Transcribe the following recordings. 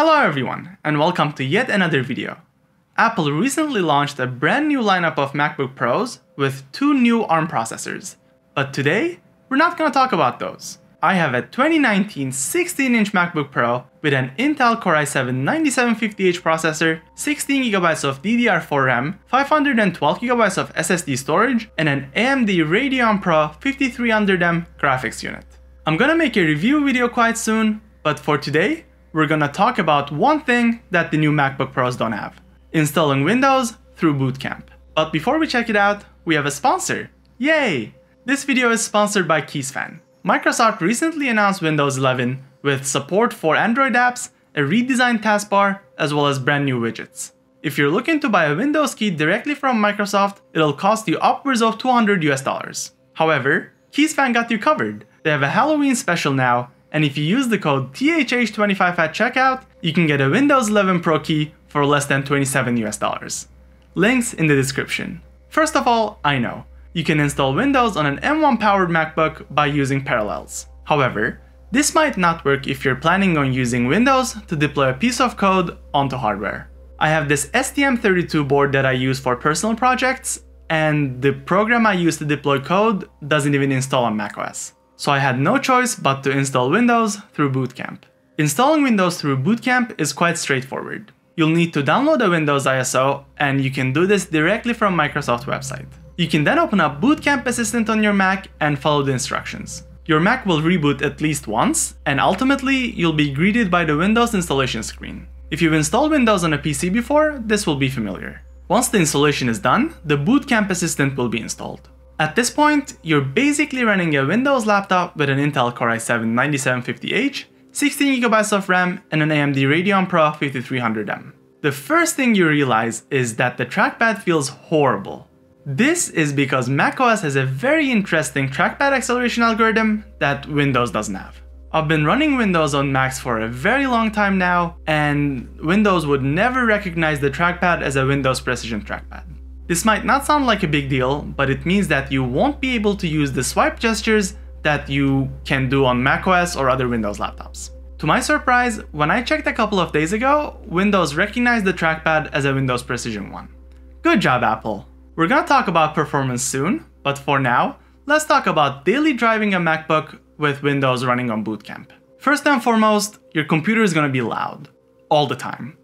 Hello everyone, and welcome to yet another video. Apple recently launched a brand new lineup of MacBook Pros with two new ARM processors. But today, we're not going to talk about those. I have a 2019 16-inch MacBook Pro with an Intel Core i7-9750H processor, 16GB of DDR4 RAM, 512GB of SSD storage, and an AMD Radeon Pro 5300M graphics unit. I'm gonna make a review video quite soon, but for today, we're gonna talk about one thing that the new MacBook Pros don't have: installing Windows through Boot Camp. But before we check it out, we have a sponsor. Yay! This video is sponsored by KeysFan. Microsoft recently announced Windows 11 with support for Android apps, a redesigned taskbar, as well as brand new widgets. If you're looking to buy a Windows key directly from Microsoft, it'll cost you upwards of $200 US. However, KeysFan got you covered. They have a Halloween special now, and if you use the code THH25 at checkout, you can get a Windows 11 Pro key for less than $27 US. Links in the description. First of all, I know, you can install Windows on an M1 powered MacBook by using Parallels. However, this might not work if you're planning on using Windows to deploy a piece of code onto hardware. I have this STM32 board that I use for personal projects, and the program I use to deploy code doesn't even install on macOS. So I had no choice but to install Windows through Boot Camp. Installing Windows through Boot Camp is quite straightforward. You'll need to download a Windows ISO, and you can do this directly from Microsoft website. You can then open up Boot Camp Assistant on your Mac and follow the instructions. Your Mac will reboot at least once, and ultimately you'll be greeted by the Windows installation screen. If you've installed Windows on a PC before, this will be familiar. Once the installation is done, the Boot Camp Assistant will be installed. At this point, you're basically running a Windows laptop with an Intel Core i7-9750H, 16GB of RAM, and an AMD Radeon Pro 5300M. The first thing you realize is that the trackpad feels horrible. This is because macOS has a very interesting trackpad acceleration algorithm that Windows doesn't have. I've been running Windows on Macs for a very long time now, and Windows would never recognize the trackpad as a Windows Precision trackpad. This might not sound like a big deal, but it means that you won't be able to use the swipe gestures that you can do on macOS or other Windows laptops. To my surprise, when I checked a couple of days ago, Windows recognized the trackpad as a Windows Precision one. Good job, Apple! We're gonna talk about performance soon, but for now, let's talk about daily driving a MacBook with Windows running on Boot Camp. First and foremost, your computer is gonna be loud. All the time.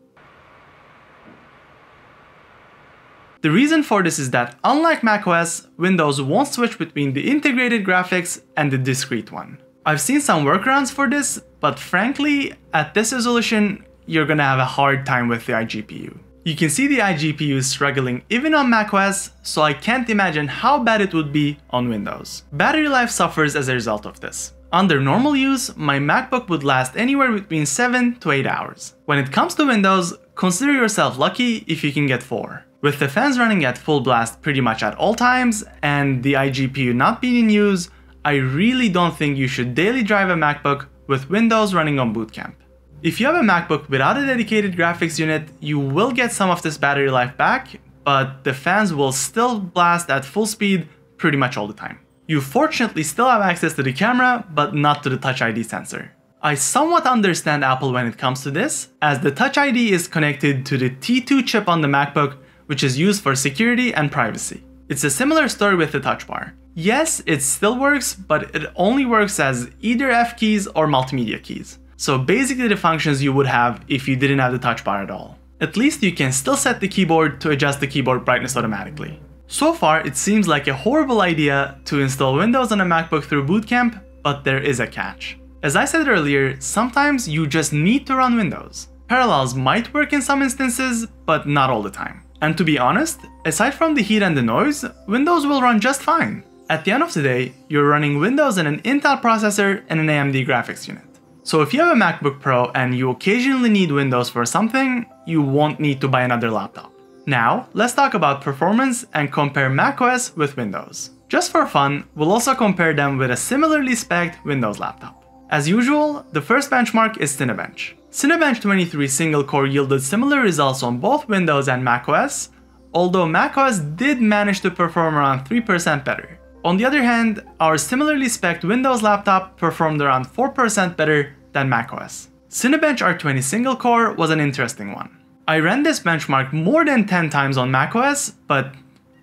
The reason for this is that, unlike macOS, Windows won't switch between the integrated graphics and the discrete one. I've seen some workarounds for this, but frankly, at this resolution, you're gonna have a hard time with the iGPU. You can see the iGPU is struggling even on macOS, so I can't imagine how bad it would be on Windows. Battery life suffers as a result of this. Under normal use, my MacBook would last anywhere between 7 to 8 hours. When it comes to Windows, consider yourself lucky if you can get 4. With the fans running at full blast pretty much at all times, and the iGPU not being in use, I really don't think you should daily drive a MacBook with Windows running on Boot Camp. If you have a MacBook without a dedicated graphics unit, you will get some of this battery life back, but the fans will still blast at full speed pretty much all the time. You fortunately still have access to the camera, but not to the Touch ID sensor. I somewhat understand Apple when it comes to this, as the Touch ID is connected to the T2 chip on the MacBook, which is used for security and privacy. It's a similar story with the touch bar. Yes, it still works, but it only works as either F keys or multimedia keys. So basically the functions you would have if you didn't have the touch bar at all. At least you can still set the keyboard to adjust the keyboard brightness automatically. So far, it seems like a horrible idea to install Windows on a MacBook through Boot Camp, but there is a catch. As I said earlier, sometimes you just need to run Windows. Parallels might work in some instances, but not all the time. And to be honest, aside from the heat and the noise, Windows will run just fine. At the end of the day, you're running Windows on an Intel processor and an AMD graphics unit. So if you have a MacBook Pro and you occasionally need Windows for something, you won't need to buy another laptop. Now, let's talk about performance and compare macOS with Windows. Just for fun, we'll also compare them with a similarly spec'd Windows laptop. As usual, the first benchmark is Cinebench. Cinebench 23 single core yielded similar results on both Windows and macOS, although macOS did manage to perform around 3% better. On the other hand, our similarly spec'd Windows laptop performed around 4% better than macOS. Cinebench R20 single core was an interesting one. I ran this benchmark more than 10 times on macOS, but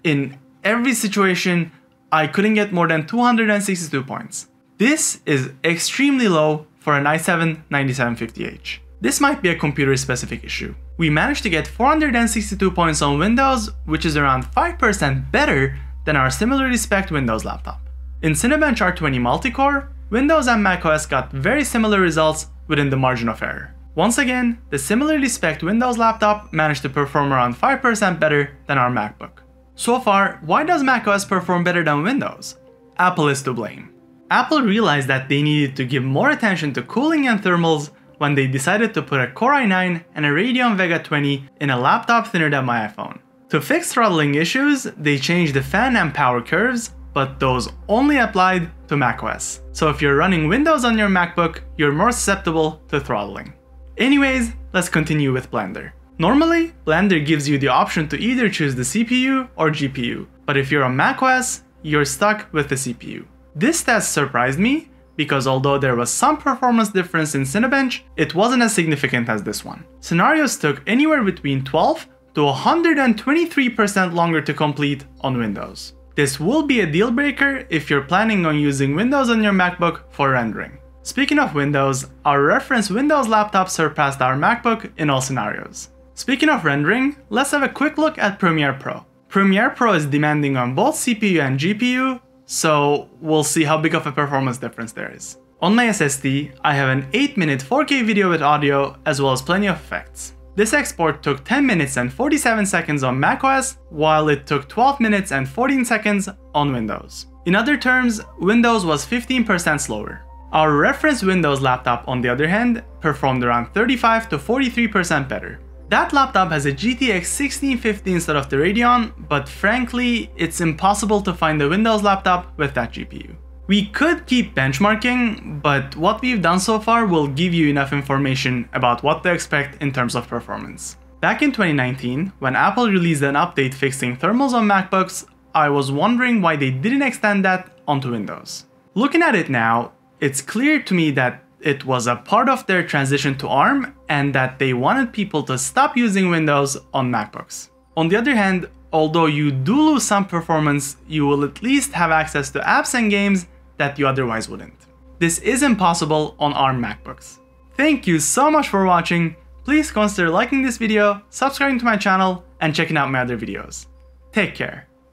in every situation, I couldn't get more than 262 points. This is extremely low for an i7-9750H. This might be a computer-specific issue. We managed to get 462 points on Windows, which is around 5% better than our similarly spec'd Windows laptop. In Cinebench R20 multi-core, Windows and macOS got very similar results within the margin of error. Once again, the similarly spec'd Windows laptop managed to perform around 5% better than our MacBook. So far, why does macOS perform better than Windows? Apple is to blame. Apple realized that they needed to give more attention to cooling and thermals when they decided to put a Core i9 and a Radeon Vega 20 in a laptop thinner than my iPhone. To fix throttling issues, they changed the fan and power curves, but those only applied to macOS. So if you're running Windows on your MacBook, you're more susceptible to throttling. Anyways, let's continue with Blender. Normally, Blender gives you the option to either choose the CPU or GPU, but if you're on macOS, you're stuck with the CPU. This test surprised me, because although there was some performance difference in Cinebench, it wasn't as significant as this one. Scenarios took anywhere between 12 to 123% longer to complete on Windows. This will be a deal breaker if you're planning on using Windows on your MacBook for rendering. Speaking of Windows, our reference Windows laptop surpassed our MacBook in all scenarios. Speaking of rendering, let's have a quick look at Premiere Pro. Premiere Pro is demanding on both CPU and GPU, so we'll see how big of a performance difference there is. On my SSD, I have an 8-minute 4K video with audio, as well as plenty of effects. This export took 10 minutes and 47 seconds on macOS, while it took 12 minutes and 14 seconds on Windows. In other terms, Windows was 15% slower. Our reference Windows laptop, on the other hand, performed around 35 to 43% better. That laptop has a GTX 1650 instead of the Radeon, but frankly, it's impossible to find a Windows laptop with that GPU. We could keep benchmarking, but what we've done so far will give you enough information about what to expect in terms of performance. Back in 2019, when Apple released an update fixing thermals on MacBooks, I was wondering why they didn't extend that onto Windows. Looking at it now, it's clear to me that it was a part of their transition to ARM and that they wanted people to stop using Windows on MacBooks. On the other hand, although you do lose some performance, you will at least have access to apps and games that you otherwise wouldn't. This is impossible on ARM MacBooks. Thank you so much for watching. Please consider liking this video, subscribing to my channel, and checking out my other videos. Take care.